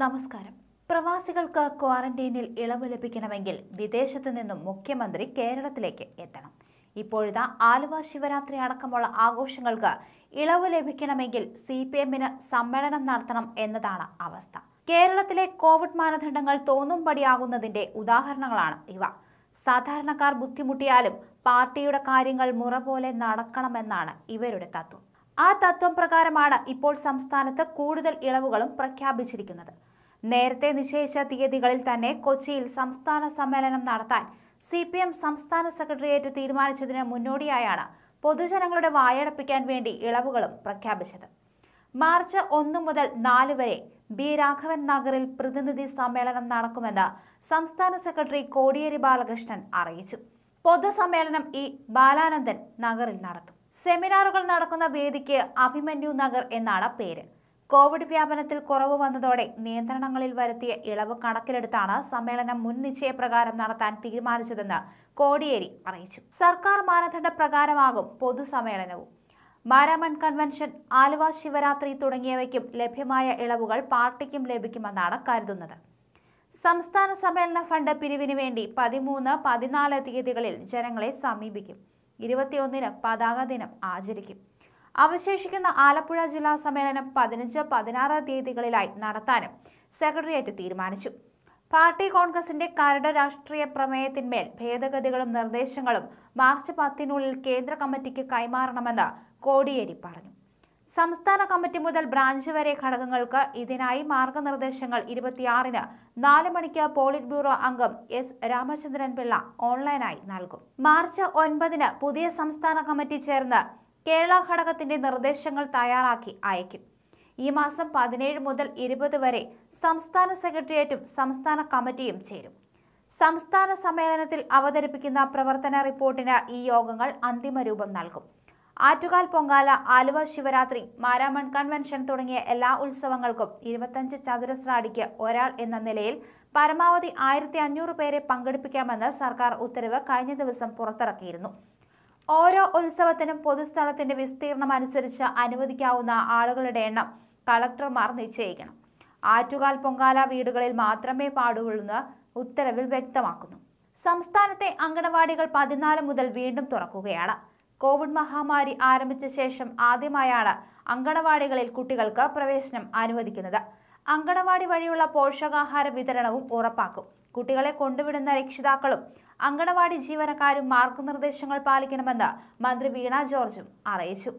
നമസ്കാരം. പ്രവാസികൾക്ക് ക്വാറന്റൈനിൽ ഇളവ് ലഭിക്കണമെങ്കിൽ വിദേശത്ത് നിന്നും മുഖ്യമന്ത്രി കേരളത്തിലേക്ക് എത്തണം. ഇപ്പോഴത്തെ ആലുവ ശിവരാത്രി അടക്കമുള്ള ആഘോഷങ്ങൾക്ക് ഇളവ് ലഭിക്കണമെങ്കിൽ സിപിഎമ്മിന് സമ്മേളനം നടത്തണം എന്നതാണ് അവസ്ഥ. കേരളത്തിലെ കോവിഡ് മാനദണ്ഡങ്ങൾ തോന്നുംപടിയാകുന്നതിന്റെ ഉദാഹരണങ്ങളാണ് ഇവ. സാധാരണക്കാർ ബുദ്ധിമുട്ടിയാലും പാർട്ടിയുടെ കാര്യങ്ങൾ മുറ പോലെ നടക്കണമെന്നാണ് ഇവരുടെ തത്വം. ആ തത്വം പ്രകാരമാണ് ഇപ്പോൾ സംസ്ഥാനത്ത് കൂടുതൽ ഇളവുകളും പ്രഖ്യാപിച്ചിരിക്കുന്നത്. നേരത്തെ നിശ്ചയിച്ച തീയതികളിൽ തന്നെ കൊച്ചിയിൽ സംസ്ഥാന സമ്മേളനം നടത്താൻ സിപിഎം സംസ്ഥാന സെക്രട്ടേറിയറ്റ് തീരുമാനിച്ചതിന് മുന്നോടിയായാണ് പൊതുജനങ്ങളുടെ വായടപ്പിക്കാൻ വേണ്ടി ഇളവുകളും പ്രഖ്യാപിച്ചത്. മാർച്ച് 1 മുതൽ 4 വരെ ബി രാഘവൻ നഗറിൽ പ്രതിനിധി സമ്മേളനം നടക്കുമെന്ന് സംസ്ഥാന സെക്രട്ടറി കോടിയേരി ബാലകൃഷ്ണൻ അറിയിച്ചു. പൊതുസമ്മേളനം ഇ ബാലാനന്ദൻ നഗറിൽ നടത്തും. സെമിനാറുകൾ നടക്കുന്ന വേദിക്ക് അഭിമന്യു നഗർ എന്നാണ് പേര്. കോവിഡ് വ്യാപനത്തിൽ കുറവ് വന്നതോടെ നിയന്ത്രണങ്ങളിൽ വരുത്തിയ ഇളവ് കണക്കിലെടുത്താണ് സമ്മേളനം മുൻ നിശ്ചയപ്രകാരം നടത്താൻ തീരുമാനിച്ചതെന്ന് കോടിയേരി അറിയിച്ചു. സർക്കാർ മാനദണ്ഡ പ്രകാരമാകും പൊതുസമ്മേളനവും. മാരാമൺ കൺവൻഷൻ, ആലുവ ശിവരാത്രി തുടങ്ങിയവയ്ക്കും ലഭ്യമായ ഇളവുകൾ പാർട്ടിക്കും ലഭിക്കുമെന്നാണ് കരുതുന്നത്. സംസ്ഥാന സമ്മേളന ഫണ്ട് പിരിവിന് വേണ്ടി 13, 14 തീയതികളിൽ ജനങ്ങളെ സമീപിക്കും. 21-ന് പതാക ദിനം ആചരിക്കും. അവശേഷിക്കുന്ന ആലപ്പുഴ ജില്ലാ സമ്മേളനം 15, 16 തീയതികളിലായി നടത്താനും സെക്രട്ടേറിയറ്റ് തീരുമാനിച്ചു. പാർട്ടി കോൺഗ്രസിന്റെ കരട് രാഷ്ട്രീയ പ്രമേയത്തിന്മേൽ ഭേദഗതികളും നിർദ്ദേശങ്ങളും മാർച്ച് 10-നുള്ളിൽ കേന്ദ്ര കമ്മിറ്റിക്ക് കൈമാറണമെന്ന് കോടിയേരി പറഞ്ഞു. സംസ്ഥാന കമ്മിറ്റി മുതൽ ബ്രാഞ്ച് വരെ ഘടകങ്ങൾക്ക് ഇതിനായി മാർഗനിർദ്ദേശങ്ങൾ 26-ന് 4 മണിക്ക് പോളിറ്റ് ബ്യൂറോ അംഗം എസ് രാമചന്ദ്രൻ പിള്ള ഓൺലൈനായി നൽകും. മാർച്ച് 9-ന് പുതിയ സംസ്ഥാന കമ്മിറ്റി ചേർന്ന് കേരള ഘടകത്തിന്റെ നിർദ്ദേശങ്ങൾ തയ്യാറാക്കി അയക്കും. ഈ മാസം 17 മുതൽ 20 വരെ സംസ്ഥാന സെക്രട്ടേറിയറ്റും സംസ്ഥാന കമ്മിറ്റിയും ചേരും. സംസ്ഥാന സമ്മേളനത്തിൽ അവതരിപ്പിക്കുന്ന പ്രവർത്തന റിപ്പോർട്ടിന് ഈ യോഗങ്ങൾ അന്തിമ രൂപം നൽകും. ആറ്റുകാൽ പൊങ്കാല, ആലുവ ശിവരാത്രി, മാരാമൺ കൺവെൻഷൻ തുടങ്ങിയ എല്ലാ ഉത്സവങ്ങൾക്കും 25 ചതുരശ്ര അടിക്ക് ഒരാൾ എന്ന നിലയിൽ പരമാവധി 1500 പേരെ പങ്കെടുപ്പിക്കാമെന്ന് സർക്കാർ ഉത്തരവ് കഴിഞ്ഞ ദിവസം പുറത്തിറക്കിയിരുന്നു. ഓരോ ഉത്സവത്തിനും പൊതുസ്ഥലത്തിന്റെ വിസ്തീർണം അനുസരിച്ച് അനുവദിക്കാവുന്ന ആളുകളുടെ എണ്ണം കളക്ടർമാർ നിശ്ചയിക്കണം. ആറ്റുകാൽ പൊങ്കാല വീടുകളിൽ മാത്രമേ പാടുള്ളൂവെന്ന് ഉത്തരവിൽ വ്യക്തമാക്കുന്നു. സംസ്ഥാനത്തെ അങ്കണവാടികൾ 14 മുതൽ വീണ്ടും തുറക്കുകയാണ്. കോവിഡ് മഹാമാരി ആരംഭിച്ച ശേഷം ആദ്യമായാണ് അങ്കണവാടികളിൽ കുട്ടികൾക്ക് പ്രവേശനം അനുവദിക്കുന്നത്. അങ്കണവാടി വഴിയുള്ള പോഷകാഹാര വിതരണവും ഉറപ്പാക്കും. കുട്ടികളെ കൊണ്ടുവിടുന്ന രക്ഷിതാക്കളും അങ്കണവാടി ജീവനക്കാരും മാർഗനിർദ്ദേശങ്ങൾ പാലിക്കണമെന്ന് മന്ത്രി വീണ ജോർജും അറിയിച്ചു.